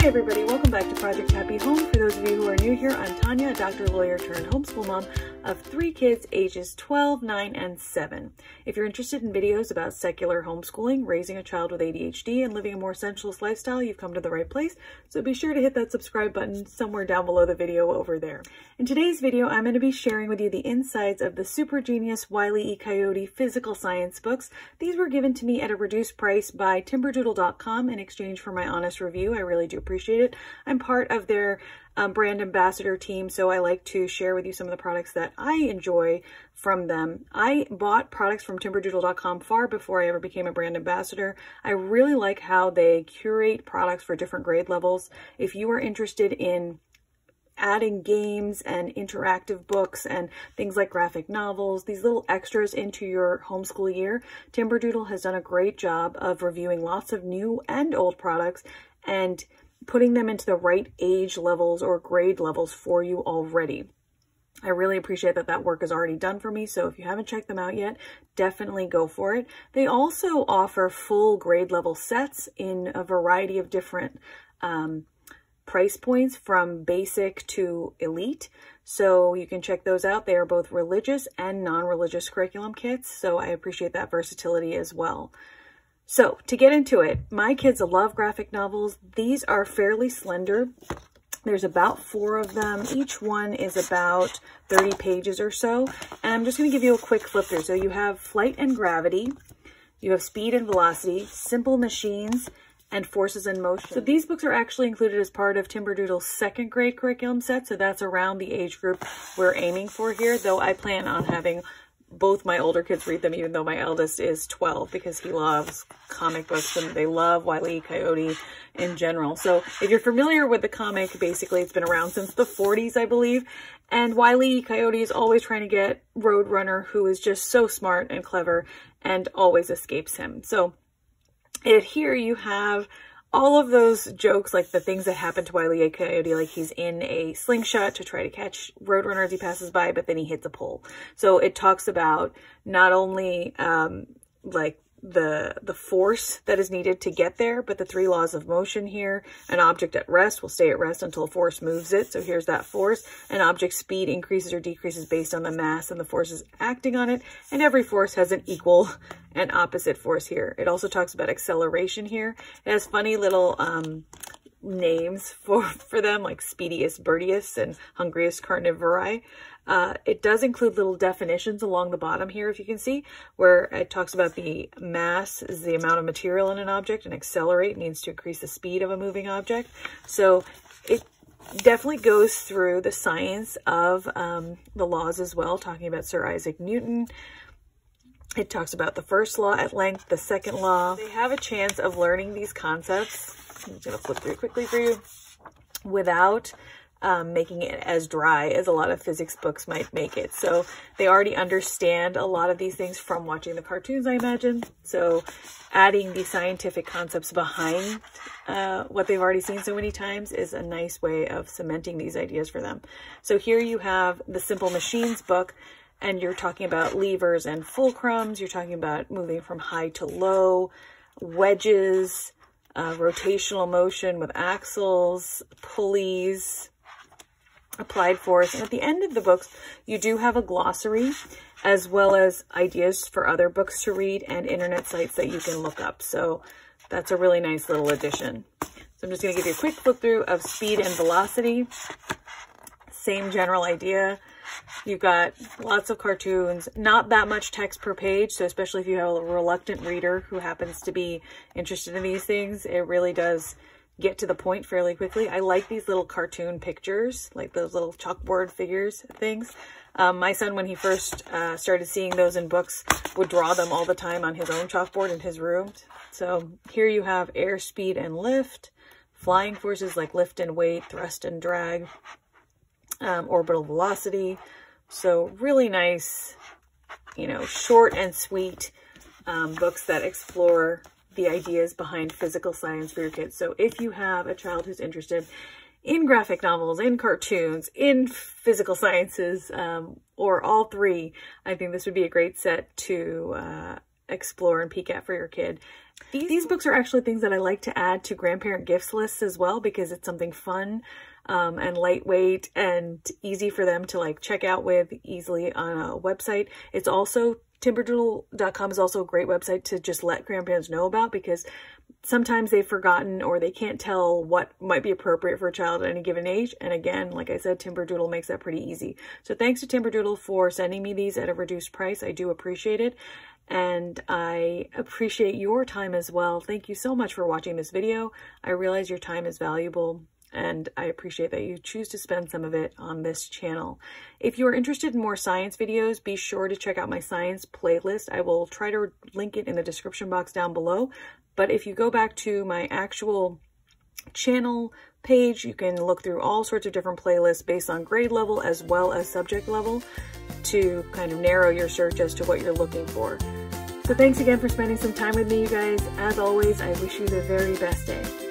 Hey everybody, welcome back to Project Happy Home. For those of you who are new here, I'm Tanya, a doctor, lawyer, turned homeschool mom of 3 kids ages 12, 9, and 7. If you're interested in videos about secular homeschooling, raising a child with ADHD, and living a more sensualist lifestyle, you've come to the right place, so be sure to hit that subscribe button somewhere down below the video over there. In today's video, I'm going to be sharing with you the insides of the super genius Wile E. Coyote physical science books. These were given to me at a reduced price by Timberdoodle.com in exchange for my honest review. I really do appreciate it. I'm part of their brand ambassador team, so I like to share with you some of the products that I enjoy from them. I bought products from Timberdoodle.com far before I ever became a brand ambassador. I really like how they curate products for different grade levels. If you are interested in adding games and interactive books and things like graphic novels, these little extras into your homeschool year, Timberdoodle has done a great job of reviewing lots of new and old products and putting them into the right age levels or grade levels for you already. I really appreciate that that work is already done for me, so if you haven't checked them out yet, definitely go for it. They also offer full grade level sets in a variety of different price points from basic to elite. So you can check those out. They are both religious and non-religious curriculum kits, so I appreciate that versatility as well. So to get into it, my kids love graphic novels. These are fairly slender. There's about 4 of them. Each one is about 30 pages or so. And I'm just going to give you a quick flip through. So you have Flight and Gravity, you have Speed and Velocity, Simple Machines, and Forces in Motion. So these books are actually included as part of Timberdoodle's 2nd grade curriculum set. So that's around the age group we're aiming for here, though I plan on having both my older kids read them, even though my eldest is 12, because he loves comic books and they love Wile E. Coyote in general. So if you're familiar with the comic, basically it's been around since the 40s, I believe. And Wile E. Coyote is always trying to get Roadrunner, who is just so smart and clever and always escapes him. So here you have all of those jokes, like the things that happen to Wile E. Coyote, like he's in a slingshot to try to catch Roadrunner as he passes by, but then he hits a pole. So it talks about not only like the force that is needed to get there, but the 3 laws of motion here. An object at rest will stay at rest until force moves it. So here's that force. An object's speed increases or decreases based on the mass and the forces acting on it. And every force has an equal and opposite force here. It also talks about acceleration here. It has funny little names for them, like Speediest, Birdiest, and Hungriest Carnivori. It does include little definitions along the bottom here, if you can see, where it talks about the mass is the amount of material in an object, and accelerate means to increase the speed of a moving object. So it definitely goes through the science of the laws as well, talking about Sir Isaac Newton. It talks about the first law at length, the second law. They have a chance of learning these concepts. I'm just going to flip through quickly for you without making it as dry as a lot of physics books might make it. So they already understand a lot of these things from watching the cartoons, I imagine. So adding the scientific concepts behind what they've already seen so many times is a nice way of cementing these ideas for them. So here you have the Simple Machines book, and you're talking about levers and fulcrums. You're talking about moving from high to low, wedges, rotational motion with axles, pulleys, applied force. And at the end of the books, you do have a glossary as well as ideas for other books to read and internet sites that you can look up. So that's a really nice little addition. So I'm just going to give you a quick flip through of Speed and Velocity. Same general idea. You've got lots of cartoons, not that much text per page, so especially if you have a reluctant reader who happens to be interested in these things, it really does get to the point fairly quickly. I like these little cartoon pictures, like those little chalkboard figures things. My son, when he first started seeing those in books, would draw them all the time on his own chalkboard in his room. So here you have air, speed, and lift, flying forces like lift and weight, thrust and drag, orbital velocity. So really nice, you know, short and sweet books that explore the ideas behind physical science for your kids. So if you have a child who's interested in graphic novels, in cartoons, in physical sciences, or all 3, I think this would be a great set to explore and peek at for your kid. These books are actually things that I like to add to grandparent gifts lists as well, because it's something fun and lightweight and easy for them to like check out with easily on a website. It's also Timberdoodle.com is also a great website to just let grandparents know about, because sometimes they've forgotten or they can't tell what might be appropriate for a child at any given age. And again, like I said, Timberdoodle makes that pretty easy. So thanks to Timberdoodle for sending me these at a reduced price. I do appreciate it. And I appreciate your time as well. Thank you so much for watching this video. I realize your time is valuable, and I appreciate that you choose to spend some of it on this channel. If you are interested in more science videos, be sure to check out my science playlist. I will try to link it in the description box down below. But if you go back to my actual channel page, you can look through all sorts of different playlists based on grade level as well as subject level to kind of narrow your search as to what you're looking for. So thanks again for spending some time with me, you guys. As always, I wish you the very best day.